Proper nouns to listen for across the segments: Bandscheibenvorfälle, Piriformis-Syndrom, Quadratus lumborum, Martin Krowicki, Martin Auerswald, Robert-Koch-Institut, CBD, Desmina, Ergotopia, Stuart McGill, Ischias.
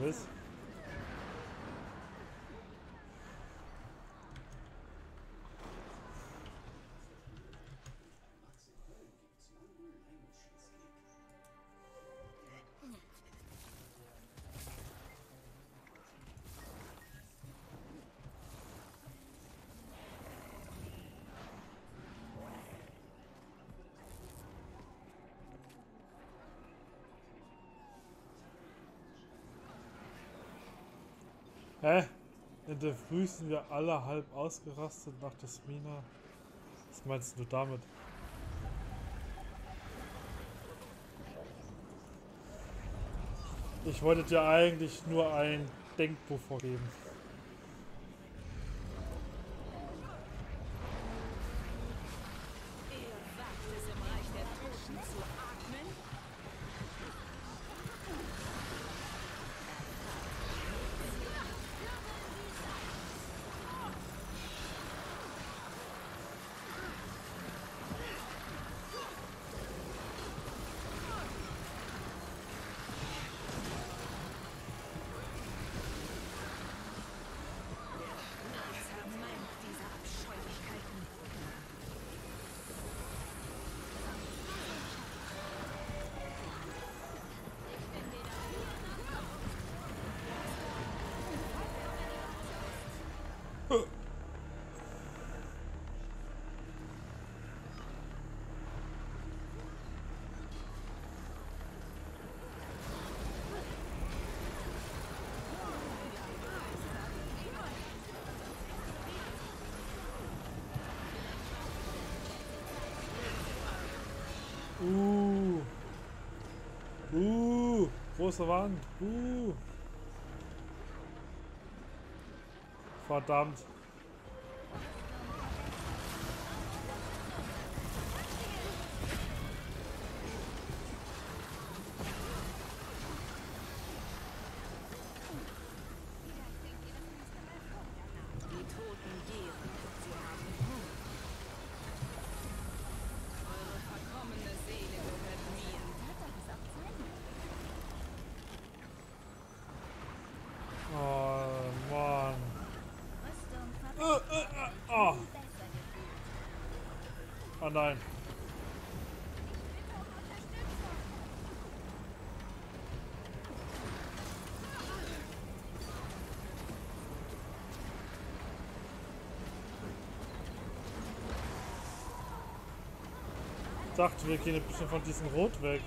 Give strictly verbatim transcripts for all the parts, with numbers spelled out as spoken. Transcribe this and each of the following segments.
Was? Hä? In der Früh sind wir alle halb ausgerastet nach Desmina. Was meinst du damit? Ich wollte dir eigentlich nur einen Denkpuffer geben. Uh, uh, große Wand, uh. Verdammt. Oh nein. Ich dachte, wir gehen ein bisschen von diesem Rot weg.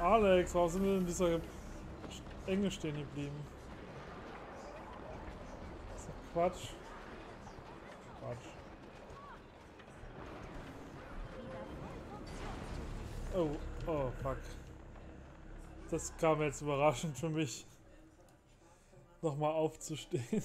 Alex, warum sind wir in dieser Enge stehen geblieben? Das ist doch Quatsch. Quatsch. Oh, oh, fuck. Das kam jetzt überraschend für mich, nochmal aufzustehen.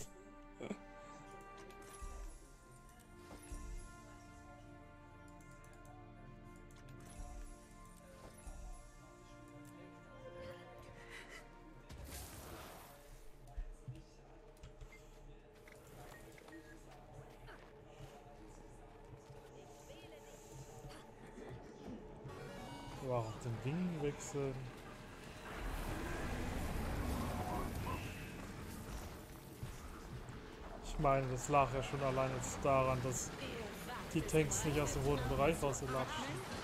Wow, den Wing wechseln. Ich meine, das lag ja schon allein jetzt daran, dass die Tanks nicht aus dem roten Bereich rauslatschen.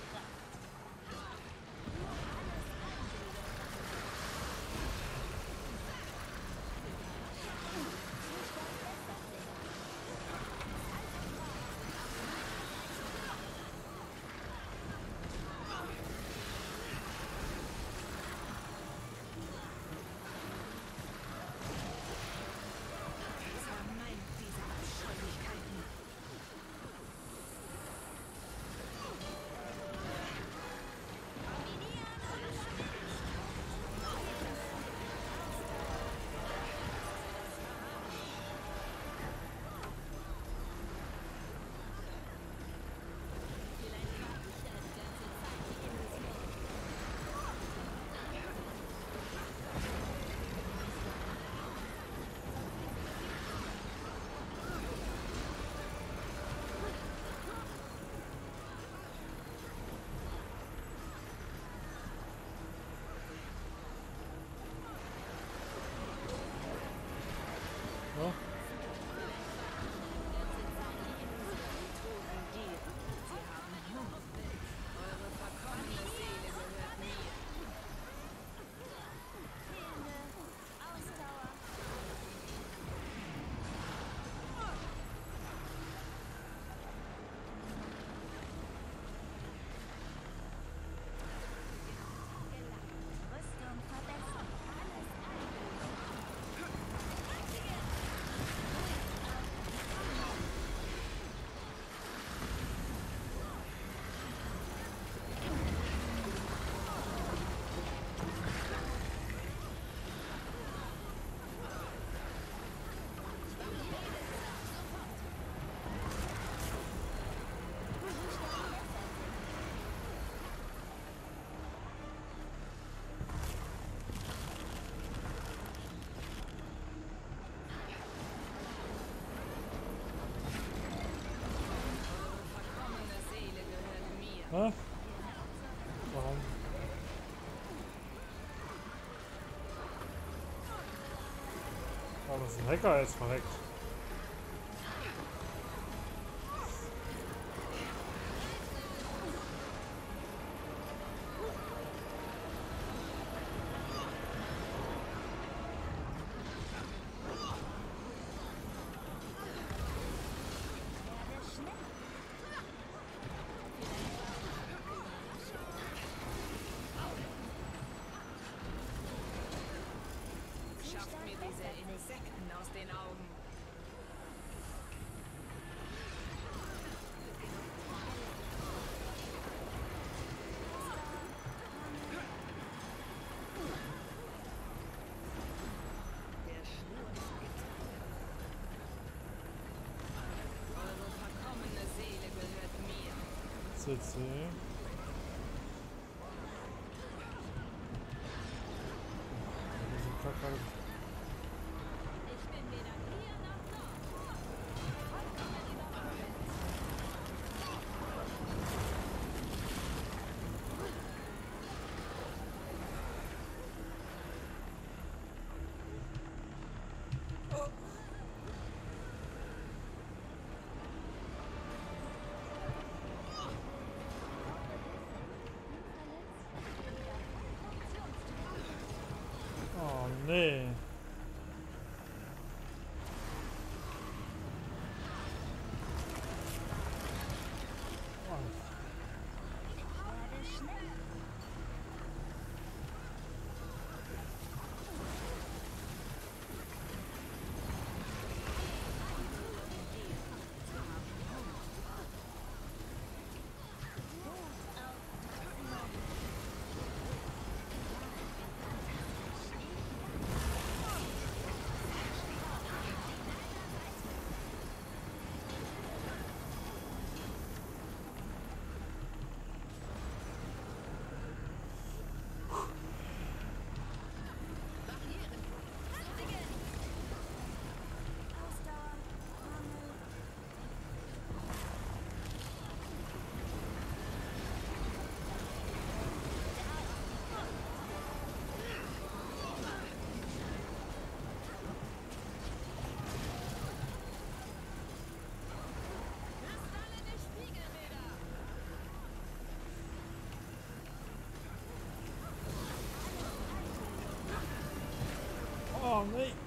Hä? Warum? Oh, das ist ein Hacker jetzt verreckt. Sitze. Nee. Oh, nee.